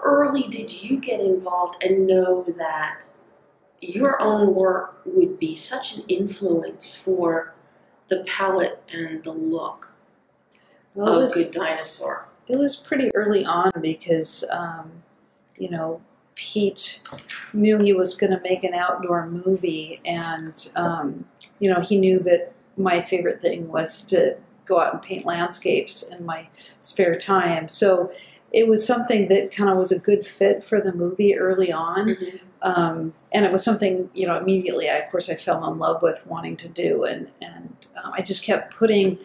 how early did you get involved and know that your own work would be such an influence for the palette and the look of Good Dinosaur? It was pretty early on because, you know, Pete knew he was going to make an outdoor movie, and, you know, he knew that my favorite thing was to go out and paint landscapes in my spare time. So it was something that kind of was a good fit for the movie early on. Mm-hmm. And it was something, you know, immediately, of course, I fell in love with wanting to do. And I just kept putting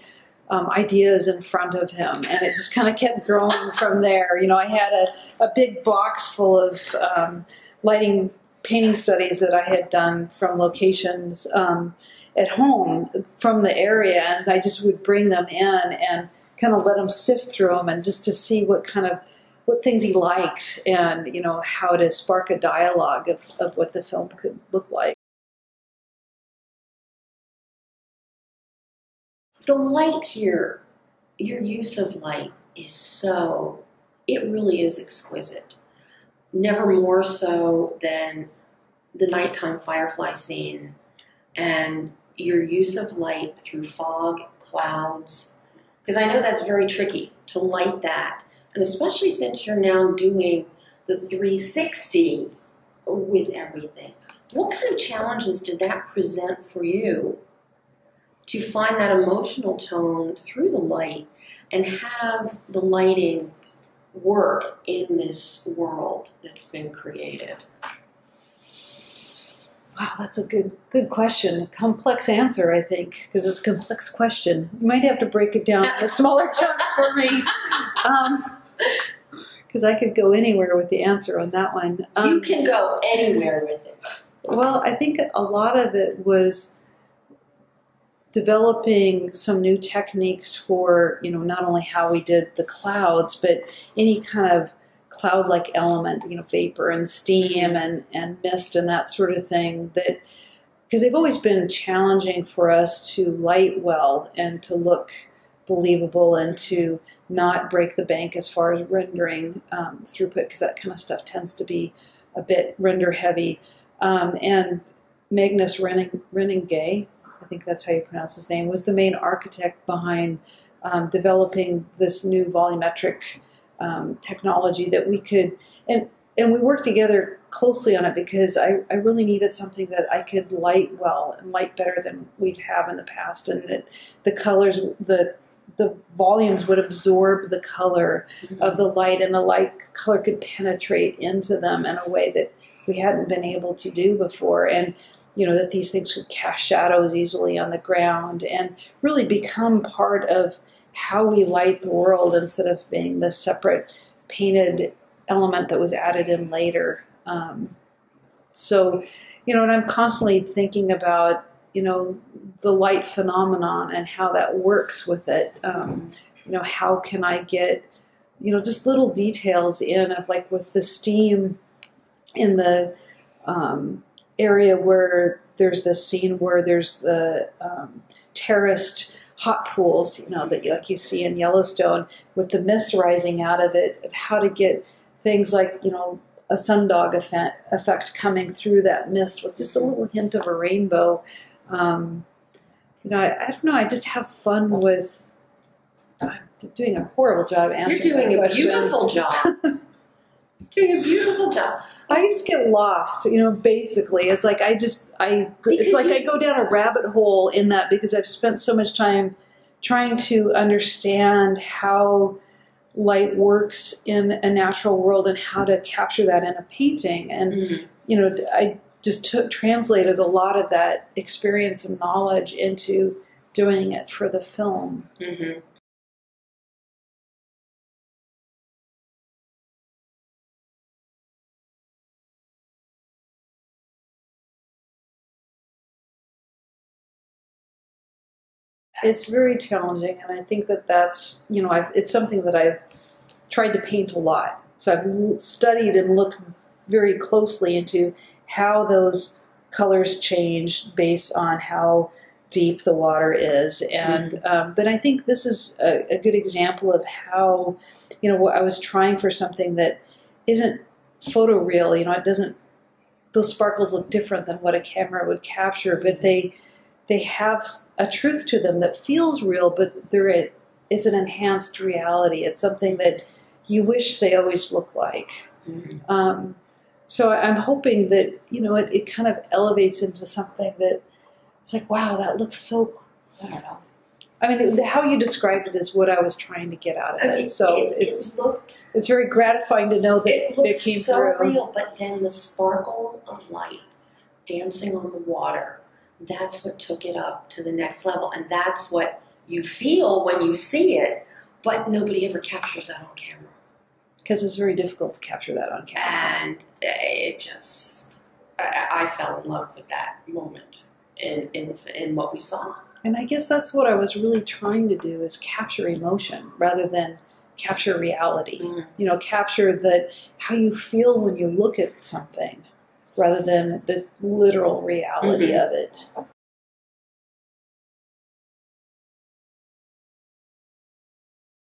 ideas in front of him, and it just kind of kept growing from there. You know, I had a big box full of lighting painting studies that I had done from locations at home from the area, and I just would bring them in and kind of let him sift through them, and just to see what kind of things he liked, and, you know, how to spark a dialogue of what the film could look like. The light here, your use of light is so, it really is exquisite. Never more so than the nighttime firefly scene, and your use of light through fog, clouds, because I know that's very tricky to light that. And especially since you're now doing the 360 with everything, what kind of challenges did that present for you to find that emotional tone through the light and have the lighting work in this world that's been created? Wow, that's a good question. Complex answer, I think, because it's a complex question. You might have to break it down into smaller chunks for me. Because I could go anywhere with the answer on that one. You can go anywhere with it. Well, I think a lot of it was developing some new techniques for, you know, not only how we did the clouds, but any kind of cloud-like element, you know, vapor and steam and mist and that sort of thing, that, because they've always been challenging for us to light well and to look believable and to not break the bank as far as rendering throughput, because that kind of stuff tends to be a bit render heavy. And Magnus Renninge, I think that's how you pronounce his name, was the main architect behind developing this new volumetric technology that we could, and we worked together closely on it, because I really needed something that I could light well and light better than we'd have in the past, and that the colors, the volumes would absorb the color of the light, and the light color could penetrate into them in a way that we hadn't been able to do before. And, you know, that these things could cast shadows easily on the ground and really become part of how we light the world, instead of being this separate painted element that was added in later. So, you know, and I'm constantly thinking about, you know, the light phenomenon and how that works with it. You know, how can I get, you know, just little details in of, like, with the steam in the area where there's this scene where there's the terraced hot pools, you know, that like you see in Yellowstone, with the mist rising out of it, of how to get things like, you know, a sundog effect coming through that mist with just a little hint of a rainbow. You know, I don't know. I just have fun with. I'm doing a horrible job answering. You're doing a beautiful job. Doing a beautiful job. I just get lost, you know, basically. It's like it's like I go down a rabbit hole in that, because I've spent so much time trying to understand how light works in a natural world and how to capture that in a painting. And, you know, I just translated a lot of that experience and knowledge into doing it for the film. Mm-hmm. It's very challenging, and I think that that's, you know, it's something that I've tried to paint a lot. So I've studied and looked very closely into how those colors change based on how deep the water is. And but I think this is a good example of how, you know, I was trying for something that isn't photoreal, you know, it doesn't, those sparkles look different than what a camera would capture, but they have a truth to them that feels real, but there is an enhanced reality. It's something that you wish they always look like. Mm-hmm. So I'm hoping that, you know, it kind of elevates into something that it's like, wow, that looks so, I don't know. I mean, how you described it is what I was trying to get out of it. So it's very gratifying to know that it looks so real, but then the sparkle of light dancing on the water, that's what took it up to the next level. And that's what you feel when you see it, but nobody ever captures that on camera. Because it's very difficult to capture that on camera. And it just, I fell in love with that moment in what we saw. And I guess that's what I was really trying to do, is capture emotion rather than capture reality. Mm. You know, capture how you feel when you look at something rather than the literal reality mm-hmm. of it.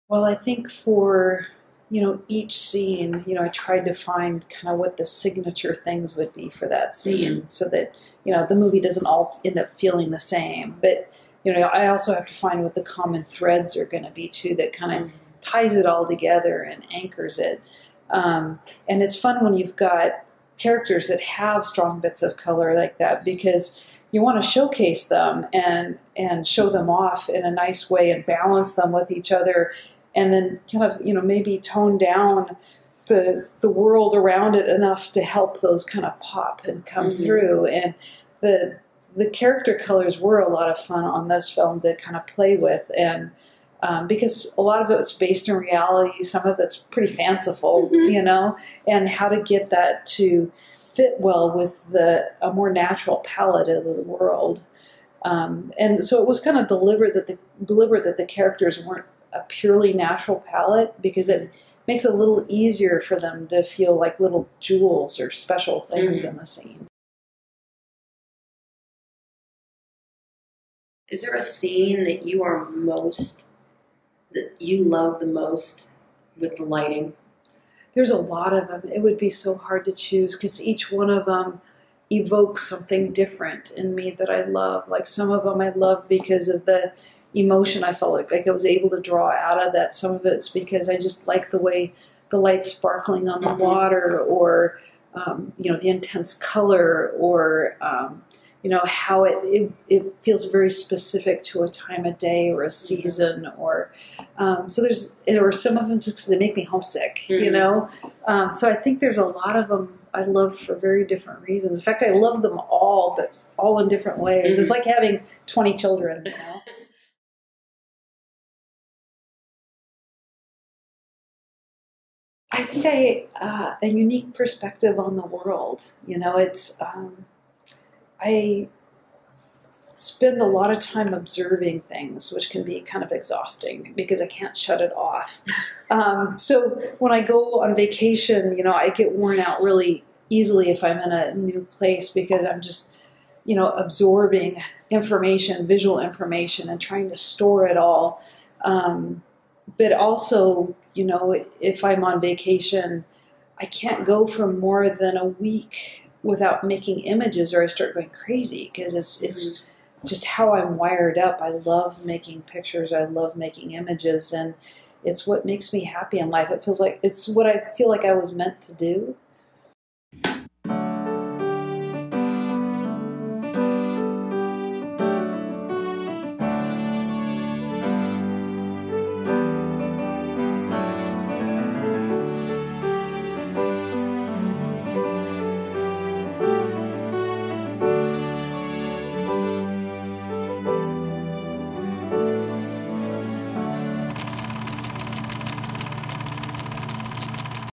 Well, I think for, you know, each scene, you know, I tried to find kind of what the signature things would be for that scene mm-hmm. so that, you know, the movie doesn't all end up feeling the same. But, you know, I also have to find what the common threads are going to be, too, that kind of ties it all together and anchors it. And it's fun when you've got characters that have strong bits of color like that, because you want to showcase them and show them off in a nice way and balance them with each other, and then kind of, you know, maybe tone down the world around it enough to help those kind of pop and come mm-hmm. through. And the character colors were a lot of fun on this film to kind of play with, and because a lot of it's based in reality, some of it's pretty fanciful, mm-hmm. you know, and how to get that to fit well with a more natural palette of the world. And so it was kind of deliberate that the characters weren't a purely natural palette, because it makes it a little easier for them to feel like little jewels or special things mm-hmm. in the scene. Is there a scene that you are that you love the most with the lighting? There's a lot of them. It would be so hard to choose, because each one of them evokes something different in me that I love. Like, some of them I love because of the emotion I felt like I was able to draw out of that. Some of it's because I just like the way the light's sparkling on the water, or, you know, the intense color, or, you know, how it feels very specific to a time of day or a season, mm-hmm. or, so or some of them just because they make me homesick, mm-hmm. you know? So I think there's a lot of them I love for very different reasons. In fact, I love them all, but all in different ways. Mm-hmm. It's like having 20 children, you know? I think a unique perspective on the world. You know, it's, I spend a lot of time observing things, which can be kind of exhausting because I can't shut it off. So when I go on vacation, you know, I get worn out really easily if I'm in a new place, because I'm just, you know, absorbing information, visual information, and trying to store it all. But also, you know, if I'm on vacation, I can't go for more than a week without making images, or I start going crazy, because it's just how I'm wired up. I love making pictures. I love making images, and it's what makes me happy in life. It feels like it's what I feel like I was meant to do.